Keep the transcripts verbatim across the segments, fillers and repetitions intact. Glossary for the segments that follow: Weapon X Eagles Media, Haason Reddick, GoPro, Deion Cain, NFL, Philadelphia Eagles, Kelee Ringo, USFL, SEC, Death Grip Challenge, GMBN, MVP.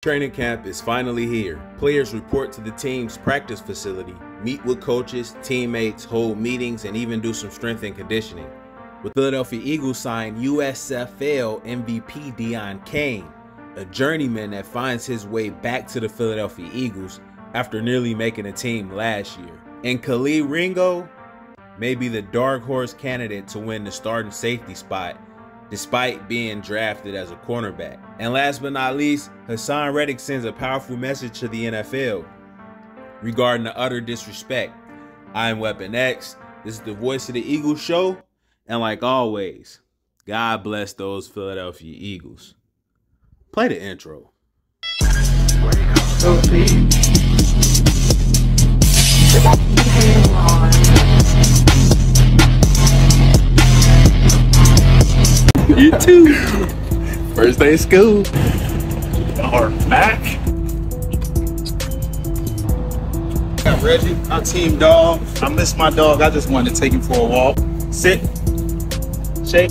Training camp is finally here. Players report to the team's practice facility, meet with coaches, teammates, hold meetings, and even do some strength and conditioning. With Philadelphia Eagles signed U S F L M V P Deion Cain, a journeyman that finds his way back to the Philadelphia Eagles after nearly making a team last year. And Kelee Ringo may be the dark horse candidate to win the starting safety spot, despite being drafted as a cornerback. And last but not least, Haason Reddick sends a powerful message to the N F L regarding the utter disrespect. I'm Weapon X. This is the Voice of the Eagles show. And like always, God bless those Philadelphia Eagles. Play the intro. You too. First day of school. We are back. I got Reggie, our team dog. I miss my dog. I just wanted to take him for a walk. Sit, shake,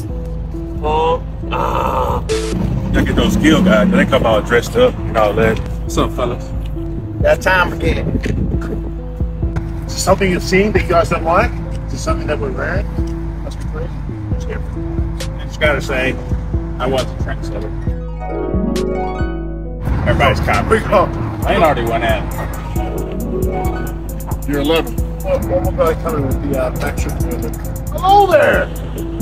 hug. Ah. Y'all get those skill guys. They come out dressed up and all that. What's up, fellas? That time again. Is it something you've seen that you guys don't like? Is it something that we're wearing? That's crazy. It's different. Gotta say, I was a trendsetter. Everybody's copying. Oh, I ain't already went out. You're eleven. Well, we're coming with the uh, action. Hello there.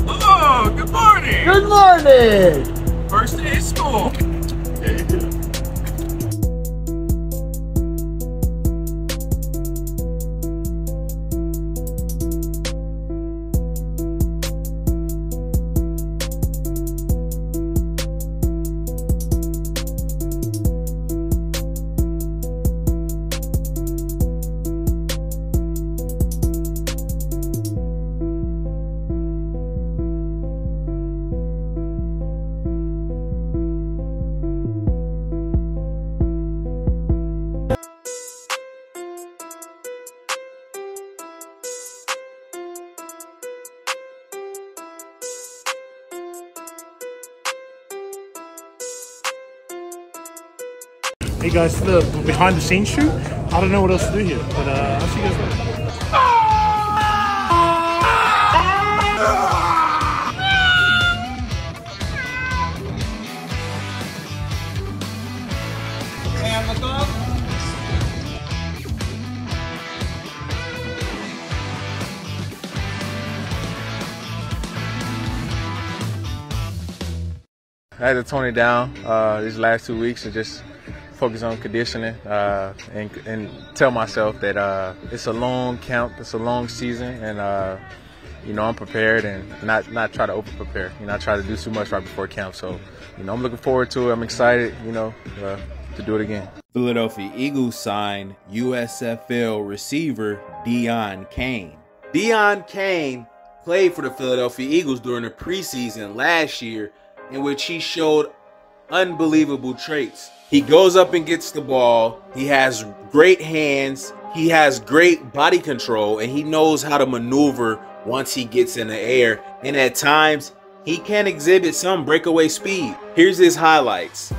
Hello. Good morning. Good morning. First day of school. Yeah, you did. Hey guys, the behind the scenes shoot. I don't know what else to do here, but uh, I'll see you guys later. I had to tone it down uh, these last two weeks and just focus on conditioning uh, and, and tell myself that uh, it's a long camp, it's a long season, and uh, you know, I'm prepared and not not try to over prepare. You know, I try to do too much right before camp, so you know, I'm looking forward to it. I'm excited, you know, uh, to do it again. Philadelphia Eagles sign U S F L receiver Deion Cain. Deion Cain played for the Philadelphia Eagles during the preseason last year, in which he showed unbelievable traits. He goes up and gets the ball. He has great hands. He has great body control, and he knows how to maneuver once he gets in the air. And at times, he can exhibit some breakaway speed. Here's his highlights.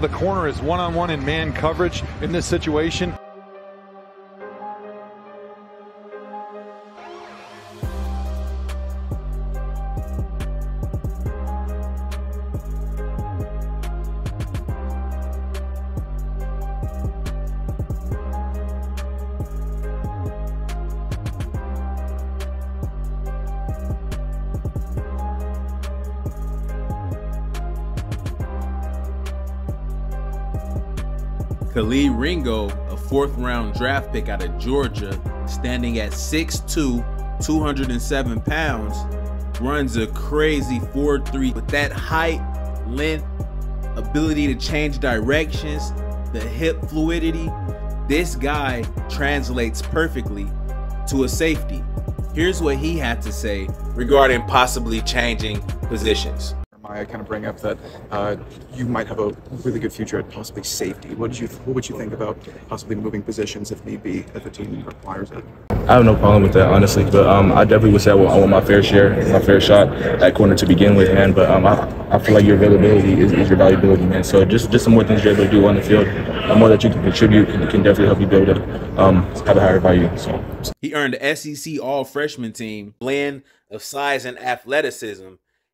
The corner is one-on-one in man coverage in this situation. Kelee Ringo, a fourth-round draft pick out of Georgia, standing at six two, two hundred seven pounds, runs a crazy four three. With that height, length, ability to change directions, the hip fluidity, this guy translates perfectly to a safety. Here's what he had to say regarding possibly changing positions. I kind of bring up that uh, you might have a really good future at possibly safety. What, did you, what would you think about possibly moving positions if need be, if the team requires it? I have no problem with that, honestly, but um, I definitely would say I, will, I want my fair share, my fair shot at corner to begin with, man. But um, I, I feel like your availability is, is your valuability, man. So just, just some more things you're able to do on the field, the more that you can contribute, can, can definitely help you build up, um, have a higher value. So. He earned the S E C All-Freshman Team, blend of size and athleticism.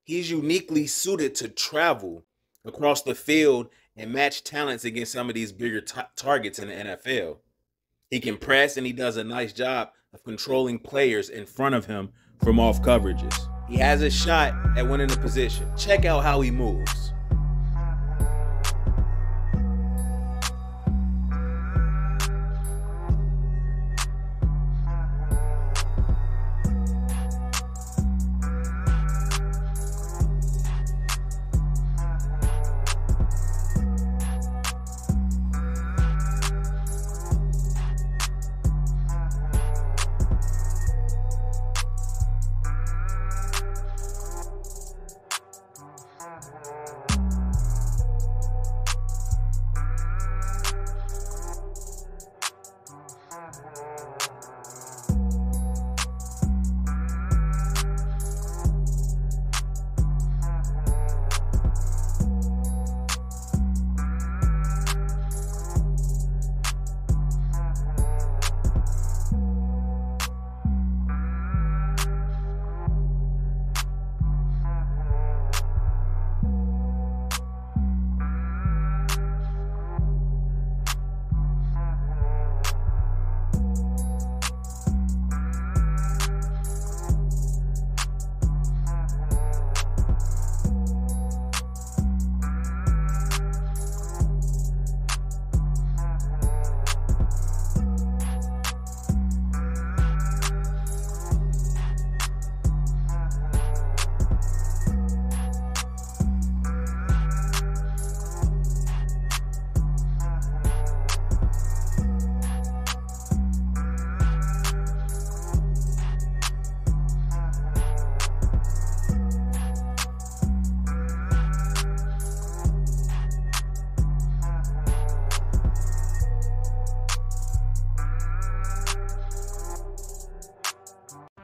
He's uniquely suited to travel across the field and match talents against some of these bigger targets in the N F L. He can press, and he does a nice job of controlling players in front of him from off coverages. He has a shot at winning the position. Check out how he moves.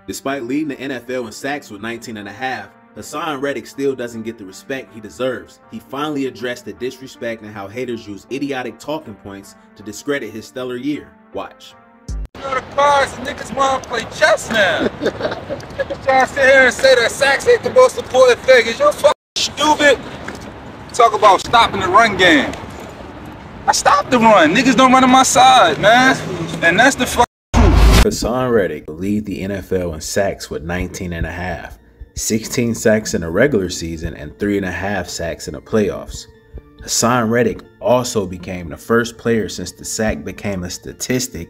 Despite leading the N F L in sacks with nineteen and a half, Haason Reddick still doesn't get the respect he deserves. He finally addressed the disrespect and how haters use idiotic talking points to discredit his stellar year. Watch. You know the cards, the niggas want to play chess now. Y'all sit here and say that sacks ain't the most important thing. Is you fucking stupid? Talk about stopping the run game. I stopped the run. Niggas don't run to my side, man. And that's the fucking. Haason Reddick lead the N F L in sacks with nineteen and a half, sixteen sacks in a regular season, and three and a half sacks in the playoffs. Haason Reddick also became the first player since the sack became a statistic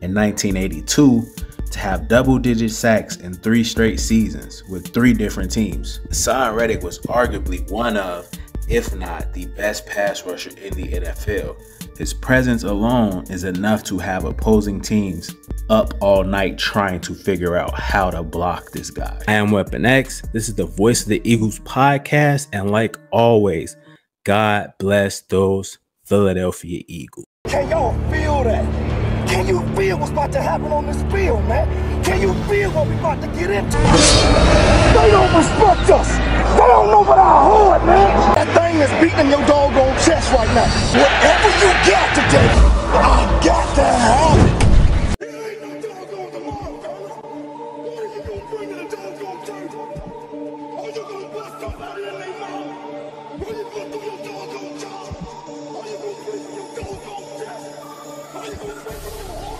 in nineteen eighty-two to have double-digit sacks in three straight seasons with three different teams. Haason Reddick was arguably one of, if not the best pass rusher in the N F L. His presence alone is enough to have opposing teams up all night trying to figure out how to block this guy. I am Weapon X. This is the Voice of the Eagles podcast. And like always, God bless those Philadelphia Eagles. Can y'all feel that? Can you feel what's about to happen on this field, man? Can you feel what we about to get into? They don't respect us. They don't know what I heard, man. That thing is beating your doggone chest right now. Whatever you got today, I got to have it.